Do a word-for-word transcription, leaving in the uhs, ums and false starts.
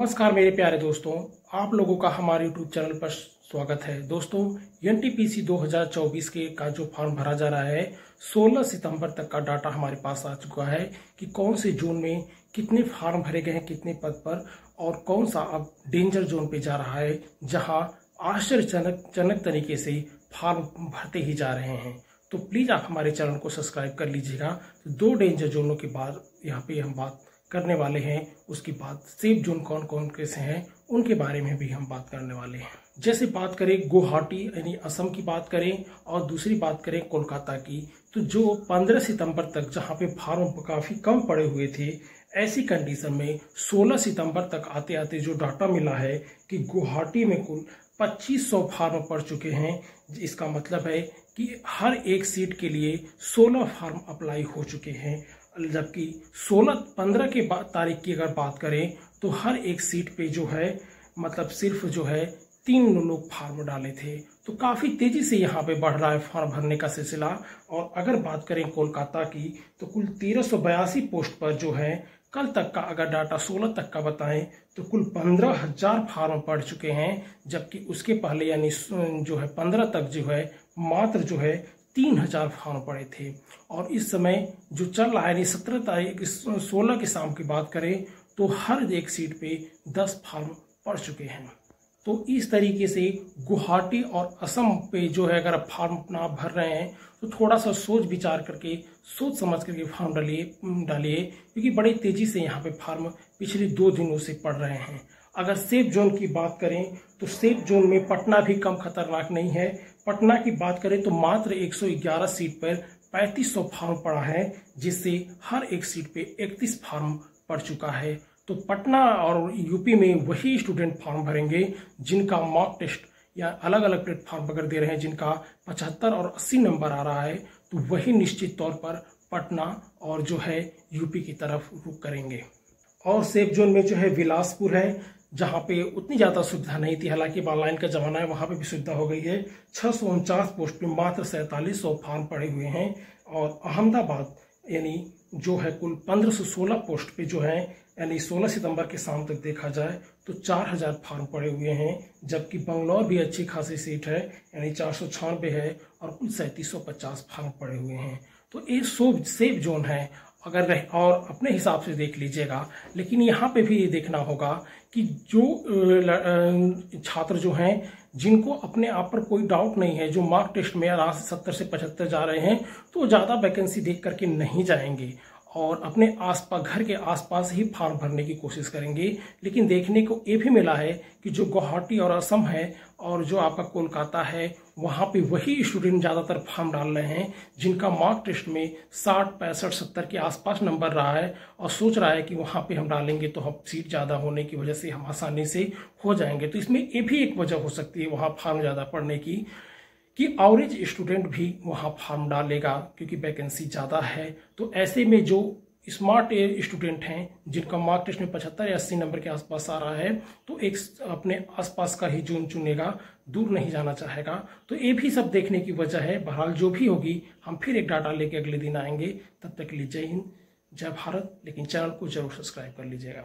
नमस्कार मेरे प्यारे दोस्तों, आप लोगों का हमारे यूट्यूब चैनल पर स्वागत है। दोस्तों, एनटीपीसी दो हज़ार चौबीस के का जो फॉर्म भरा जा रहा है, सोलह सितंबर तक का डाटा हमारे पास आ चुका है कि कौन से जोन में कितने फॉर्म भरे गए हैं, कितने पद पर, और कौन सा अब डेंजर जोन पे जा रहा है, जहां आश्चर्यजनक तरीके से फॉर्म भरते ही जा रहे हैं। तो प्लीज़ आप हमारे चैनल को सब्सक्राइब कर लीजिएगा। तो दो डेंजर जोनों के बाद यहाँ पे हम बात करने वाले हैं, उसके बाद सेफ जोन कौन कौन कैसे हैं उनके बारे में भी हम बात करने वाले हैं। जैसे बात करें गुवाहाटी यानी असम की बात करें और दूसरी बात करें कोलकाता की, तो जो पंद्रह सितंबर तक जहां पे फॉर्म काफ़ी कम पड़े हुए थे, ऐसी कंडीशन में सोलह सितंबर तक आते आते जो डाटा मिला है कि गुवाहाटी में कुल पच्चीस सौ फार्म पड़ चुके हैं। इसका मतलब है कि हर एक सीट के लिए सोलह फार्म अप्लाई हो चुके हैं, जबकि सोलह पंद्रह के तारीख की अगर बात करें तो हर एक सीट पे जो है मतलब सिर्फ जो है तीन लोग फार्म डाले थे। तो काफ़ी तेज़ी से यहाँ पे बढ़ रहा है फॉर्म भरने का सिलसिला। और अगर बात करें कोलकाता की, तो कुल तेरह सौ बयासी पोस्ट पर जो है कल तक का अगर डाटा सोलह तक का बताएं तो कुल पंद्रह हजार फार्म पड़ चुके हैं, जबकि उसके पहले यानी जो है पंद्रह तक जो है मात्र जो है तीन हजार फार्म पड़े थे। और इस समय जो चल रहा है सत्रह तारीख सोलह की शाम की बात करें तो हर एक सीट पे दस फार्म पड़ चुके हैं। तो इस तरीके से गुवाहाटी और असम पे जो है अगर आप फार्म अपना भर रहे हैं तो थोड़ा सा सोच विचार करके, सोच समझ करके फार्म डालिए डालिए क्योंकि बड़ी तेज़ी से यहाँ पे फार्म पिछले दो दिनों से पड़ रहे हैं। अगर सेफ जोन की बात करें तो सेफ जोन में पटना भी कम खतरनाक नहीं है। पटना की बात करें तो मात्र एक सौ ग्यारह सीट पर पैंतीस सौ फार्म पड़ा है, जिससे हर एक सीट पे इकतीस फार्म पड़ चुका है। तो पटना और यूपी में वही स्टूडेंट फार्म भरेंगे जिनका मॉक टेस्ट या अलग अलग प्लेटफॉर्म पकड़ दे रहे हैं, जिनका पचहत्तर और अस्सी नंबर आ रहा है, तो वही निश्चित तौर पर पटना और जो है यूपी की तरफ रुख करेंगे। और सेफ जोन में जो है बिलासपुर है, जहाँ पे उतनी ज़्यादा सुविधा नहीं थी, हालांकि ऑनलाइन का ज़माना है, वहाँ पे भी सुविधा हो गई है। छः सौ उनचास पोस्ट में मात्र सैंतालीस सौ फार्म पड़े हुए हैं। और अहमदाबाद यानी जो है कुल पंद्रह सौ सोलह पोस्ट पे जो है यानी सोलह सितंबर के शाम तक देखा जाए तो चार हज़ार फार्म पड़े हुए हैं, जबकि बंगलौर भी अच्छी खासी सीट है यानी चार सौ छियानवे है और कुल सैंतीस सौ पचास फार्म पड़े हुए हैं। तो ये सो सेफ जोन है, अगर रहे और अपने हिसाब से देख लीजिएगा। लेकिन यहाँ पे भी ये देखना होगा कि जो छात्र जो हैं जिनको अपने आप पर कोई डाउट नहीं है, जो मार्क टेस्ट में आराम से सत्तर से पचहत्तर जा रहे हैं, तो ज़्यादा वैकेंसी देख करके नहीं जाएंगे और अपने आसपास, घर के आसपास ही फार्म भरने की कोशिश करेंगे। लेकिन देखने को ये भी मिला है कि जो गुवाहाटी और असम है और जो आपका कोलकाता है, वहाँ पे वही स्टूडेंट ज़्यादातर फार्म डाल रहे हैं जिनका मॉक टेस्ट में साठ पैंसठ सत्तर के आसपास नंबर रहा है और सोच रहा है कि वहाँ पे हम डालेंगे तो हम सीट ज़्यादा होने की वजह से हम आसानी से हो जाएंगे। तो इसमें ये भी एक वजह हो सकती है वहाँ फार्म ज़्यादा पड़ने की कि एवरेज स्टूडेंट भी वहाँ फार्म डालेगा क्योंकि वैकेंसी ज़्यादा है। तो ऐसे में जो स्मार्ट स्टूडेंट हैं जिनका मार्क टेस्ट में पचहत्तर या अस्सी नंबर के आसपास आ रहा है, तो एक अपने आसपास का ही जोन चुनेगा, दूर नहीं जाना चाहेगा। तो ये भी सब देखने की वजह है। बहरहाल जो भी होगी, हम फिर एक डाटा लेके अगले दिन आएंगे। तब तक के लिए जय हिंद, जय भारत। लेकिन चैनल को जरूर सब्सक्राइब कर लीजिएगा।